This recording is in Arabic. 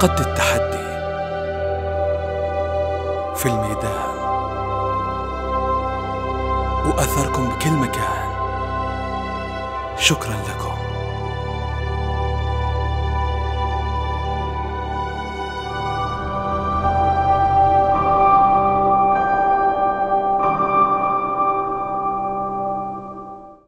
قد التحدي في الميدان، وأثركم بكل مكان. شكرا لكم.